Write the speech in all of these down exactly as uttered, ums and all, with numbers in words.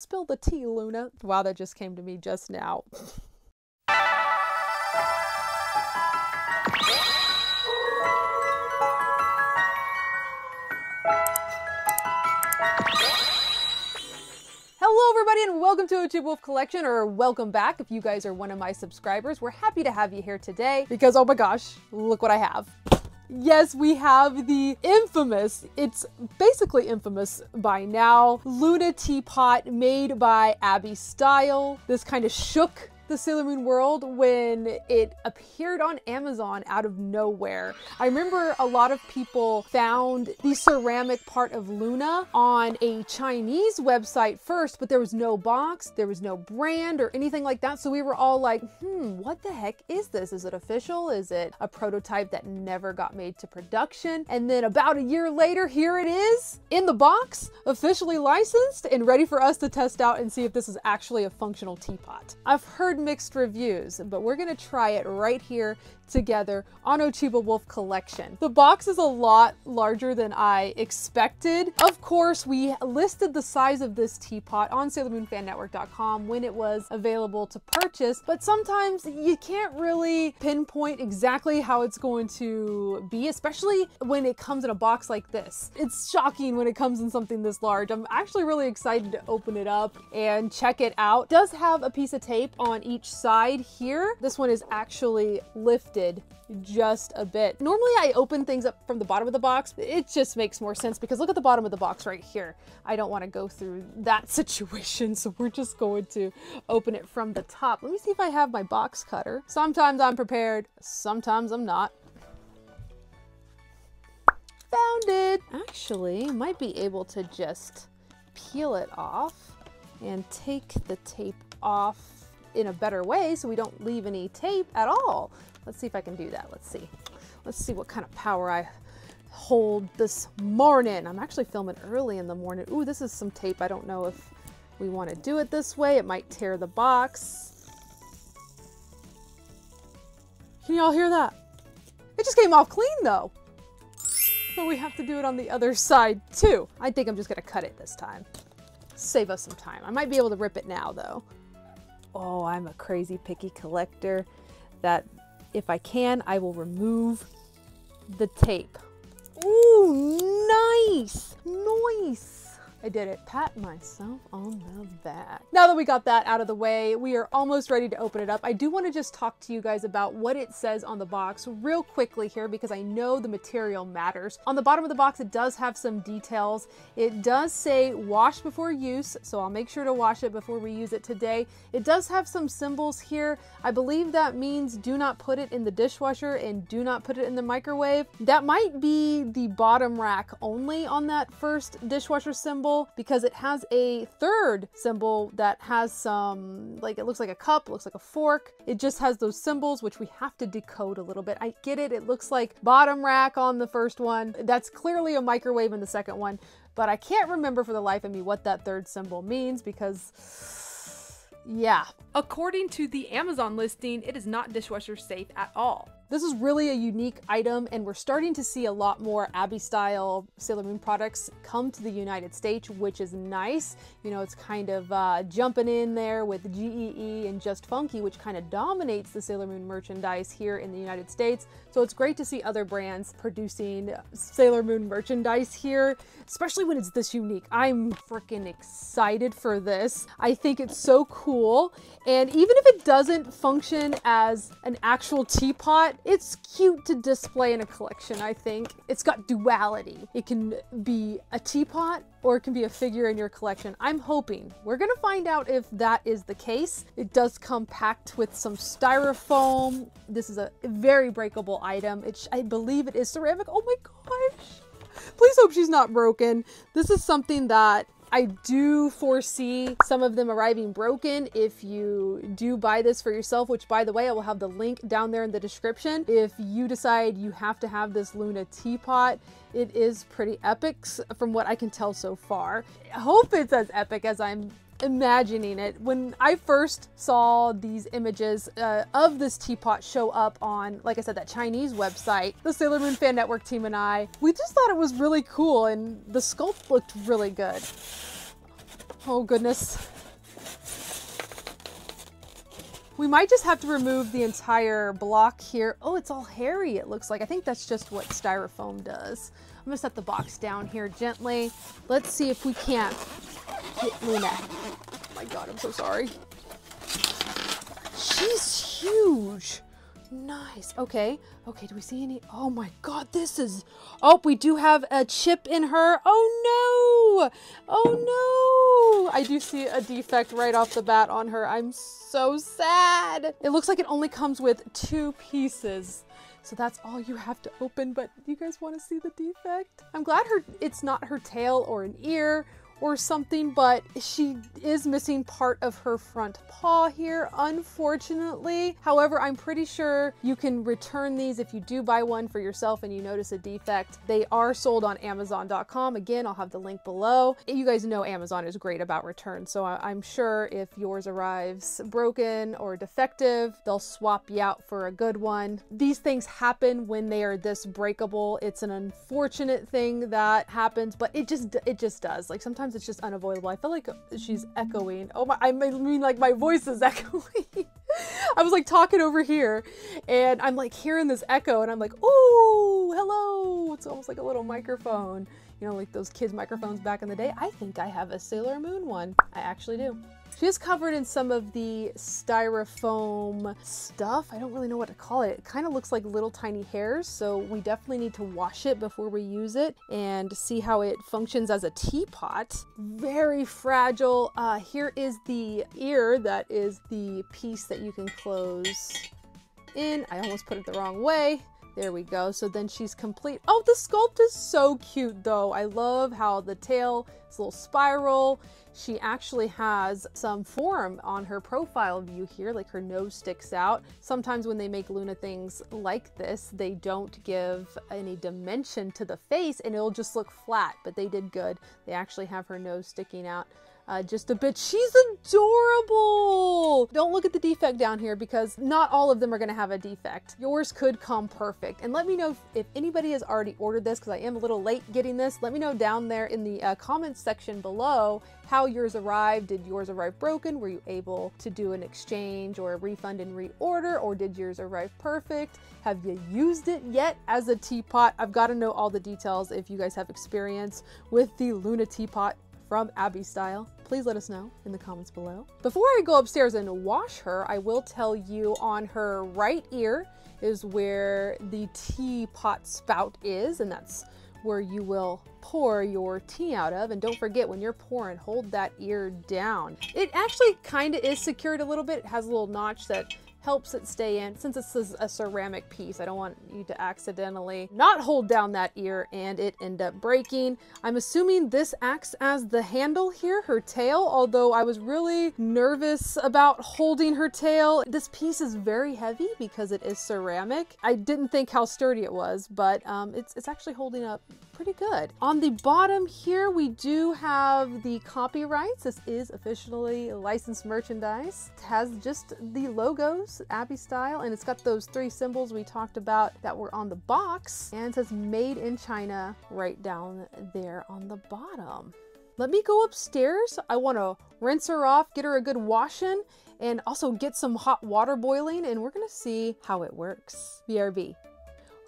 Spill the tea, Luna. Wow, that just came to me just now. Hello everybody and welcome to Ochibawolf Collection, or welcome back if you guys are one of my subscribers. We're happy to have you here today because, oh my gosh, look what I have. Yes, we have the infamous, it's basically infamous by now, Luna teapot made by AbyStyle. This kind of shook the Sailor Moon world when it appeared on Amazon out of nowhere. I remember a lot of people found the ceramic part of Luna on a Chinese website first, but there was no box, there was no brand or anything like that. So we were all like, hmm, what the heck is this? Is it official? Is it a prototype that never got made to production? And then about a year later, here it is in the box, officially licensed and ready for us to test out and see if this is actually a functional teapot. I've heard mixed reviews, but we're gonna try it right here together on Ochibawolf Collection. The box is a lot larger than I expected. Of course, we listed the size of this teapot on Sailor Moon Fan Network dot com when it was available to purchase, but sometimes you can't really pinpoint exactly how it's going to be, especially when it comes in a box like this. It's shocking when it comes in something this large. I'm actually really excited to open it up and check it out. It does have a piece of tape on each side here. This one is actually lifted just a bit. Normally I open things up from the bottom of the box. It just makes more sense because look at the bottom of the box right here. I don't want to go through that situation, so we're just going to open it from the top. Let me see if I have my box cutter. Sometimes I'm prepared, sometimes I'm not. Found it! Actually, might be able to just peel it off and take the tape off in a better way so we don't leave any tape at all. Let's see if I can do that. Let's see. Let's see what kind of power I hold this morning. I'm actually filming early in the morning. Ooh, this is some tape. I don't know if we want to do it this way. It might tear the box. Can y'all hear that? It just came off clean though. But we have to do it on the other side too. I think I'm just going to cut it this time. Save us some time. I might be able to rip it now though. Oh, I'm a crazy picky collector. That if I can, I will remove the tape. Ooh, nice, nice. I did it. Pat myself on the back. Now that we got that out of the way, we are almost ready to open it up. I do want to just talk to you guys about what it says on the box real quickly here because I know the material matters. On the bottom of the box, it does have some details. It does say wash before use, so I'll make sure to wash it before we use it today. It does have some symbols here. I believe that means do not put it in the dishwasher and do not put it in the microwave. That might be the bottom rack only on that first dishwasher symbol, because it has a third symbol that has some, like, it looks like a cup, it looks like a fork. It just has those symbols, which we have to decode a little bit. I get it. It looks like bottom rack on the first one. That's clearly a microwave in the second one, but I can't remember for the life of me what that third symbol means because... yeah. According to the Amazon listing, it is not dishwasher safe at all. This is really a unique item, and we're starting to see a lot more AbyStyle Sailor Moon products come to the United States, which is nice. You know, it's kind of uh, jumping in there with G E E and Just Funky, which kind of dominates the Sailor Moon merchandise here in the United States. So it's great to see other brands producing Sailor Moon merchandise here, especially when it's this unique. I'm freaking excited for this. I think it's so cool, and even if it doesn't function as an actual teapot, it's cute to display in a collection, I think. It's got duality. It can be a teapot or it can be a figure in your collection. I'm hoping. We're gonna find out if that is the case. It does come packed with some styrofoam. This is a very breakable item. It sh I believe it is ceramic. Oh my gosh. Please hope she's not broken. This is something that I do foresee some of them arriving broken if you do buy this for yourself, which by the way, I will have the link down there in the description. If you decide you have to have this Luna teapot, it is pretty epic from what I can tell so far. I hope it's as epic as I'm imagining it. When I first saw these images uh, of this teapot show up on, like I said, that Chinese website, the Sailor Moon Fan Network team and I, we just thought it was really cool and the sculpt looked really good. Oh goodness. We might just have to remove the entire block here. Oh, it's all hairy, it looks like. I think that's just what styrofoam does. I'm gonna set the box down here gently. Let's see if we can't get Luna. Oh my God, I'm so sorry. She's huge. Nice. Okay. Okay, do we see any? Oh my God, this is... Oh, we do have a chip in her. Oh no! Oh no! I do see a defect right off the bat on her. I'm so sad. It looks like it only comes with two pieces. So that's all you have to open, but you guys want to see the defect? I'm glad her it's not her tail or an ear or something, but she is missing part of her front paw here, unfortunately. However, I'm pretty sure you can return these if you do buy one for yourself and you notice a defect. They are sold on Amazon dot com. Again, I'll have the link below. You guys know Amazon is great about returns, so I'm sure if yours arrives broken or defective, they'll swap you out for a good one. These things happen when they are this breakable. It's an unfortunate thing that happens, but it just, it just does. Like sometimes it's just unavoidable. I feel like she's echoing. Oh my, I mean like my voice is echoing. I was like talking over here and I'm like hearing this echo and I'm like, oh, hello. It's almost like a little microphone. You know, like those kids' microphones back in the day. I think I have a Sailor Moon one. I actually do. She is covered in some of the styrofoam stuff. I don't really know what to call it. It kind of looks like little tiny hairs, so we definitely need to wash it before we use it and see how it functions as a teapot. Very fragile. Uh, here is the ear. That is the piece that you can close in. I almost put it the wrong way. There we go. So then she's complete. Oh, the sculpt is so cute though. I love how the tail is a little spiral. She actually has some form on her profile view here, like her nose sticks out. Sometimes when they make Luna things like this, they don't give any dimension to the face and it'll just look flat, but they did good. They actually have her nose sticking out. Uh, just a bit. She's adorable. Don't look at the defect down here because not all of them are going to have a defect. Yours could come perfect. And let me know if, if anybody has already ordered this because I am a little late getting this. Let me know down there in the uh, comments section below how yours arrived. Did yours arrive broken? Were you able to do an exchange or a refund and reorder? Or did yours arrive perfect? Have you used it yet as a teapot? I've got to know all the details if you guys have experience with the Luna teapot from AbyStyle. Please let us know in the comments below. Before I go upstairs and wash her, I will tell you on her right ear is where the teapot spout is, and that's where you will pour your tea out of. And don't forget, when you're pouring, hold that ear down. It actually kind of is secured a little bit. It has a little notch that helps it stay in. Since this is a ceramic piece, I don't want you to accidentally not hold down that ear and it end up breaking. I'm assuming this acts as the handle here, her tail, although I was really nervous about holding her tail. This piece is very heavy because it is ceramic. I didn't think how sturdy it was, but um, it's, it's actually holding up pretty good. On the bottom here, we do have the copyrights. This is officially licensed merchandise. It has just the logos, AbyStyle, and it's got those three symbols we talked about that were on the box, and it says made in China right down there on the bottom. Let me go upstairs. I want to rinse her off, get her a good washing, and also get some hot water boiling, and we're gonna see how it works. B R B.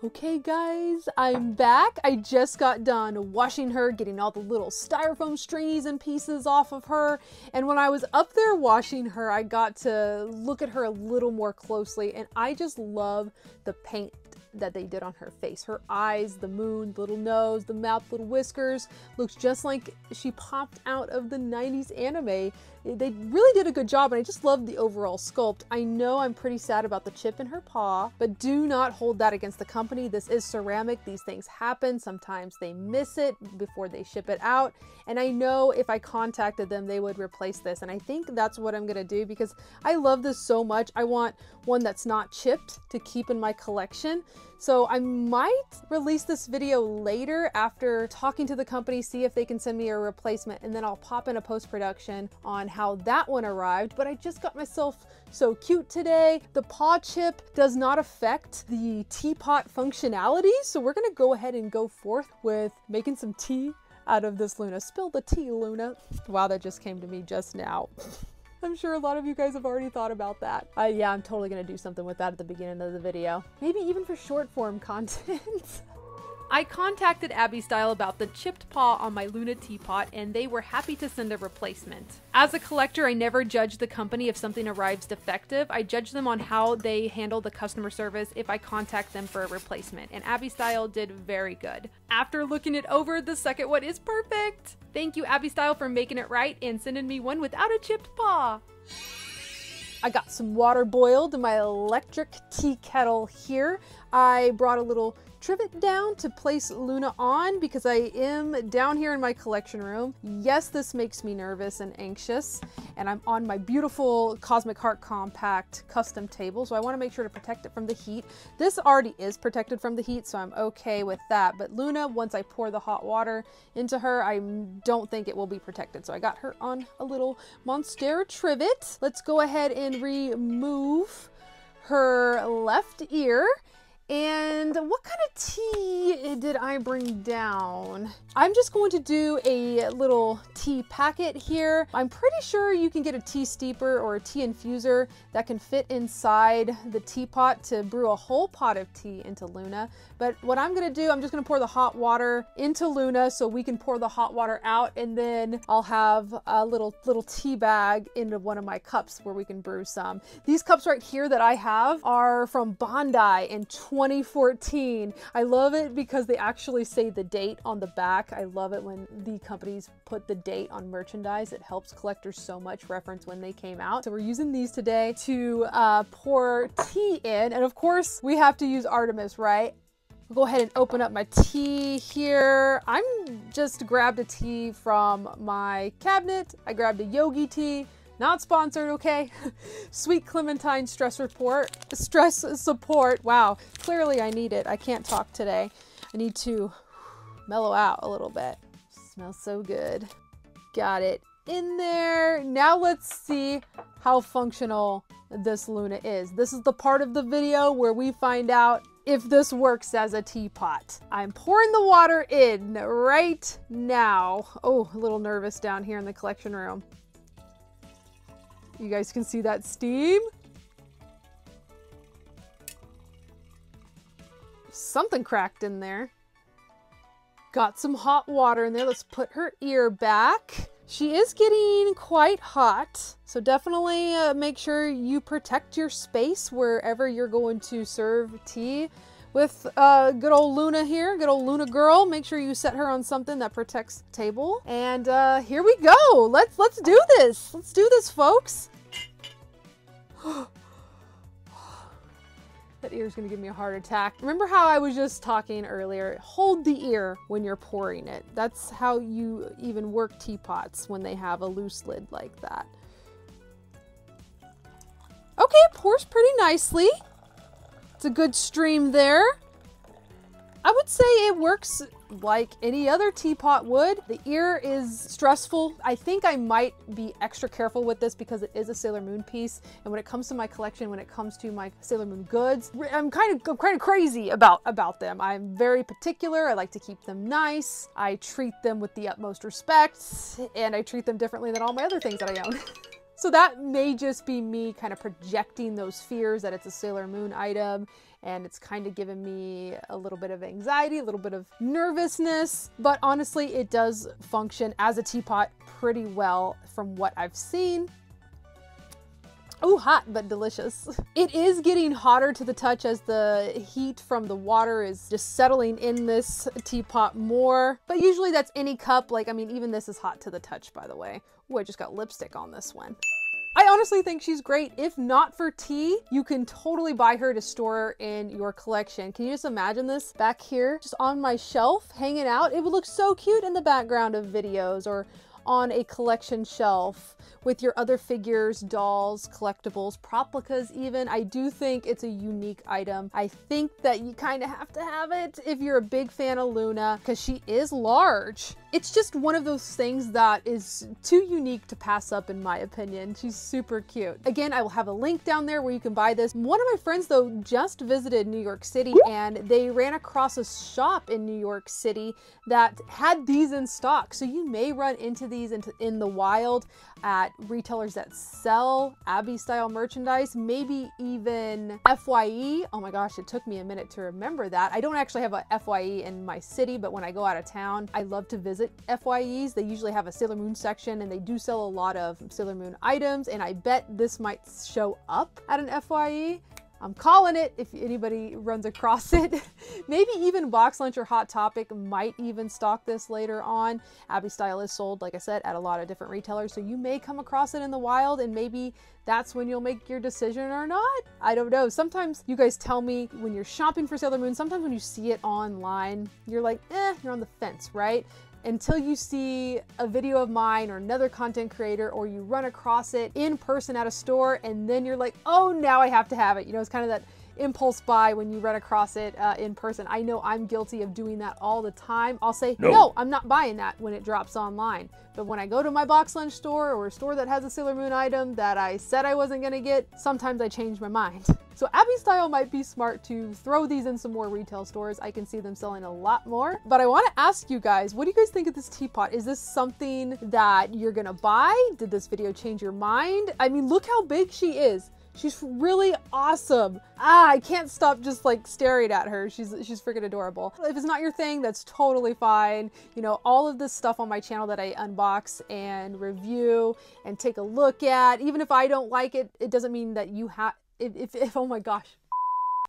Okay guys, I'm back. I just got done washing her, getting all the little styrofoam strings and pieces off of her. And when I was up there washing her, I got to look at her a little more closely, and I just love the paint that they did on her face. Her eyes, the moon, the little nose, the mouth, little whiskers. Looks just like she popped out of the nineties anime. They really did a good job, and I just love the overall sculpt. I know I'm pretty sad about the chip in her paw, but do not hold that against the company. This is ceramic. These things happen. Sometimes they miss it before they ship it out, and I know if I contacted them, they would replace this, and I think that's what I'm gonna do because I love this so much. I want one that's not chipped to keep in my collection. So I might release this video later after talking to the company, see if they can send me a replacement, and then I'll pop in a post-production on how that one arrived. But I just got myself so cute today. The paw chip does not affect the teapot functionality, so we're gonna go ahead and go forth with making some tea out of this Luna. Spill the tea, Luna. Wow, that just came to me just now. I'm sure a lot of you guys have already thought about that. Uh, yeah, I'm totally gonna do something with that at the beginning of the video. Maybe even for short form content. I contacted AbyStyle about the chipped paw on my Luna teapot, and they were happy to send a replacement. As a collector, I never judge the company if something arrives defective. I judge them on how they handle the customer service if I contact them for a replacement, and AbyStyle did very good. After looking it over, the second one is perfect! Thank you, AbyStyle, for making it right and sending me one without a chipped paw! I got some water boiled in my electric tea kettle here. I brought a little trivet down to place Luna on because I am down here in my collection room. Yes, this makes me nervous and anxious, and I'm on my beautiful Cosmic Heart Compact custom table, so I want to make sure to protect it from the heat. This already is protected from the heat, so I'm okay with that, but Luna, once I pour the hot water into her, I don't think it will be protected, so I got her on a little Monstera trivet. Let's go ahead and remove her left ear. And what kind of tea did I bring down? I'm just going to do a little tea packet here. I'm pretty sure you can get a tea steeper or a tea infuser that can fit inside the teapot to brew a whole pot of tea into Luna. But what I'm gonna do, I'm just gonna pour the hot water into Luna so we can pour the hot water out, and then I'll have a little, little tea bag into one of my cups where we can brew some. These cups right here that I have are from Bondi in twenty fourteen. I love it because they actually say the date on the back. I love it when the companies put the date on merchandise. It helps collectors so much reference when they came out. So we're using these today to uh, pour tea in. And of course we have to use Artemis, right? I'll go ahead and open up my tea here. I'm just grabbed a tea from my cabinet. I grabbed a Yogi tea. Not sponsored, okay? Sweet Clementine stress report, stress support. Wow, clearly I need it. I can't talk today. I need to mellow out a little bit. Smells so good. Got it in there. Now let's see how functional this Luna is. This is the part of the video where we find out if this works as a teapot. I'm pouring the water in right now. Oh, a little nervous down here in the collection room. You guys can see that steam. Something cracked in there. Got some hot water in there. Let's put her ear back. She is getting quite hot, so definitely uh, make sure you protect your space wherever you're going to serve tea with uh, good old Luna here, good old Luna girl. Make sure you set her on something that protects the table. And uh, here we go. Let's let's do this. Let's do this, folks. That ear's gonna give me a heart attack. Remember how I was just talking earlier? Hold the ear when you're pouring it. That's how you even work teapots when they have a loose lid like that. Okay, it pours pretty nicely. It's a good stream there. I would say it works like any other teapot would. The ear is stressful. I think I might be extra careful with this because it is a Sailor Moon piece, and when it comes to my collection, when it comes to my Sailor Moon goods, I'm kind of I'm kind of crazy about about them. I'm very particular. I like to keep them nice. I treat them with the utmost respect, and I treat them differently than all my other things that I own. So that may just be me kind of projecting those fears that it's a Sailor Moon item, and it's kind of given me a little bit of anxiety, a little bit of nervousness, but honestly, it does function as a teapot pretty well from what I've seen. Oh, hot, but delicious. It is getting hotter to the touch as the heat from the water is just settling in this teapot more, but usually that's any cup. Like, I mean, even this is hot to the touch, by the way. Ooh, I just got lipstick on this one. I honestly think she's great. If not for tea, you can totally buy her to store in your collection. Can you just imagine this back here, just on my shelf, hanging out? It would look so cute in the background of videos or on a collection shelf with your other figures, dolls, collectibles, proplicas even. I do think it's a unique item. I think that you kind of have to have it if you're a big fan of Luna because she is large. It's just one of those things that is too unique to pass up in my opinion. She's super cute. Again, I will have a link down there where you can buy this. One of my friends though just visited New York City and they ran across a shop in New York City that had these in stock. So you may run into these in, in the wild at retailers that sell AbyStyle merchandise, maybe even F Y E. Oh my gosh, it took me a minute to remember that. I don't actually have a F Y E in my city, but when I go out of town, I love to visit F Y Es. They usually have a Sailor Moon section and they do sell a lot of Sailor Moon items, and I bet this might show up at an F Y E. I'm calling it if anybody runs across it. Maybe even Box Lunch or Hot Topic might even stock this later on. AbyStyle is sold, like I said, at a lot of different retailers, so you may come across it in the wild, and maybe that's when you'll make your decision or not. I don't know. Sometimes you guys tell me when you're shopping for Sailor Moon, sometimes when you see it online, you're like, eh, you're on the fence, right? Until you see a video of mine or another content creator, or you run across it in person at a store, and then you're like, oh, now I have to have it. You know, it's kind of that impulse buy when you run across it uh, in person. I know I'm guilty of doing that all the time. I'll say, no. no, I'm not buying that when it drops online. But when I go to my Box Lunch store or a store that has a Sailor Moon item that I said I wasn't gonna get, sometimes I change my mind. So AbyStyle might be smart to throw these in some more retail stores. I can see them selling a lot more. But I wanna ask you guys, what do you guys think of this teapot? Is this something that you're gonna buy? Did this video change your mind? I mean, look how big she is. She's really awesome. Ah, I can't stop just like staring at her. She's she's freaking adorable. If it's not your thing, that's totally fine. You know, all of this stuff on my channel that I unbox and review and take a look at, even if I don't like it, it doesn't mean that you have, if, if, if, oh my gosh.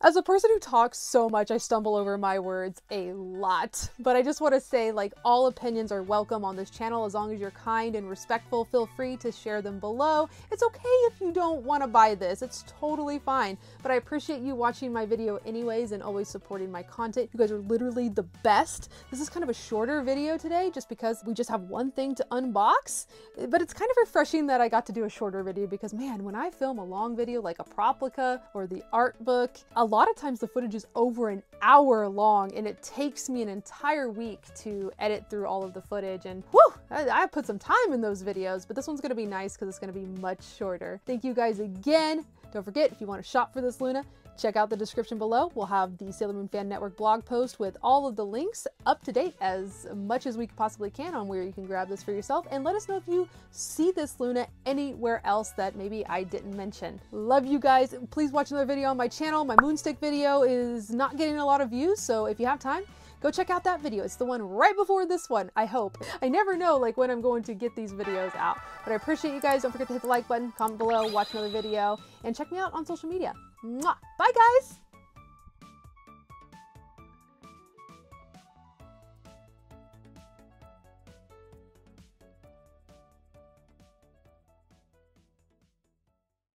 As a person who talks so much, I stumble over my words a lot, but I just want to say, like, all opinions are welcome on this channel as long as you're kind and respectful. Feel free to share them below. It's okay if you don't want to buy this. It's totally fine, but I appreciate you watching my video anyways and always supporting my content. You guys are literally the best. This is kind of a shorter video today just because we just have one thing to unbox, but it's kind of refreshing that I got to do a shorter video because, man, when I film a long video like a Proplica or the art book, a A lot of times the footage is over an hour long and it takes me an entire week to edit through all of the footage, and whew, I, I put some time in those videos, but this one's gonna be nice because it's gonna be much shorter. Thank you guys again. Don't forget, if you want to shop for this Luna, check out the description below. We'll have the Sailor Moon Fan Network blog post with all of the links up to date as much as we possibly can on where you can grab this for yourself. And let us know if you see this Luna anywhere else that maybe I didn't mention. Love you guys. Please watch another video on my channel. My Moonstick video is not getting a lot of views, so if you have time, go check out that video. It's the one right before this one, I hope. I never know like when I'm going to get these videos out. But I appreciate you guys. Don't forget to hit the like button, comment below, watch another video, and check me out on social media. Mwah. Bye guys!